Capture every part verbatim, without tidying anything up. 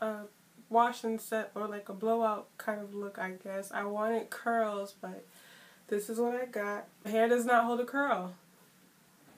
a wash and set or like a blowout kind of look, I guess. I wanted curls, but this is what I got. My hair does not hold a curl.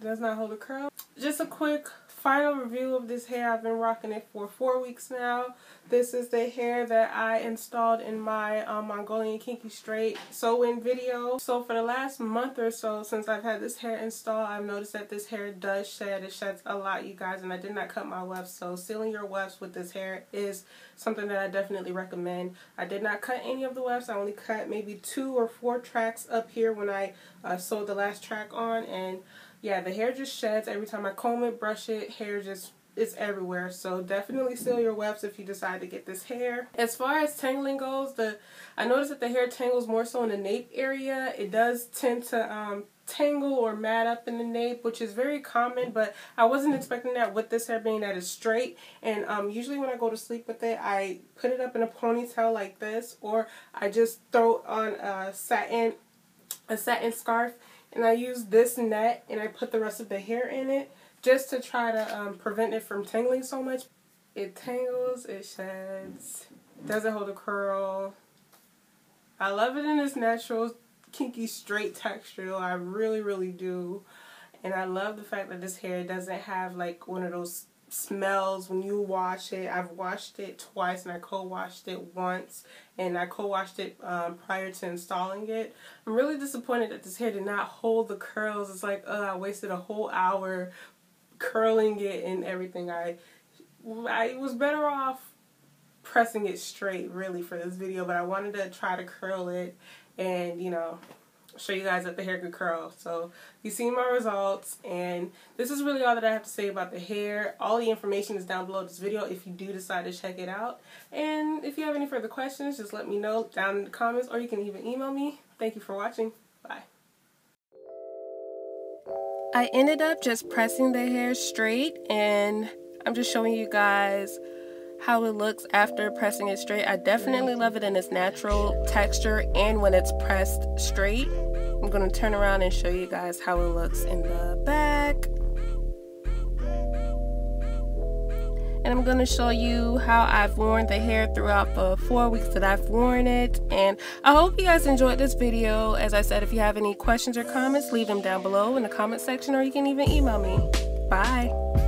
Does not hold a curl. Just a quick final review of this hair. I've been rocking it for four weeks now. This is the hair that I installed in my um, Mongolian Kinky Straight sew-in video. So for the last month or so since I've had this hair installed, I've noticed that this hair does shed. It sheds a lot, you guys, and I did not cut my wefts. So sealing your wefts with this hair is something that I definitely recommend. I did not cut any of the wefts. I only cut maybe two or four tracks up here when I uh, sewed the last track on, and yeah, the hair just sheds every time I comb it, brush it, hair just is everywhere. So definitely seal your wefts if you decide to get this hair. As far as tangling goes, the I noticed that the hair tangles more so in the nape area. It does tend to um, tangle or mat up in the nape, which is very common, but I wasn't expecting that with this hair being that it's straight. And um, usually when I go to sleep with it, I put it up in a ponytail like this, or I just throw on a satin, a satin scarf. And I use this net and I put the rest of the hair in it just to try to um, prevent it from tangling so much. It tangles, it sheds, doesn't hold a curl. I love it in its natural, kinky, straight texture. I really, really do. And I love the fact that this hair doesn't have like one of those smells when you wash it. I've washed it twice and I co-washed it once, and I co-washed it um, prior to installing it. I'm really disappointed that this hair did not hold the curls. It's like, uh, I wasted a whole hour curling it and everything. I, I was better off pressing it straight really for this video, but I wanted to try to curl it and, you know, show you guys that the hair could curl. So you see my results, and this is really all that I have to say about the hair. All the information is down below this video if you do decide to check it out, and if you have any further questions, just let me know down in the comments, or you can even email me. Thank you for watching. Bye. I ended up just pressing the hair straight, and I'm just showing you guys how it looks after pressing it straight. I definitely love it in its natural texture and when it's pressed straight. I'm gonna turn around and show you guys how it looks in the back. And I'm gonna show you how I've worn the hair throughout the four weeks that I've worn it. And I hope you guys enjoyed this video. As I said, if you have any questions or comments, leave them down below in the comment section, or you can even email me. Bye.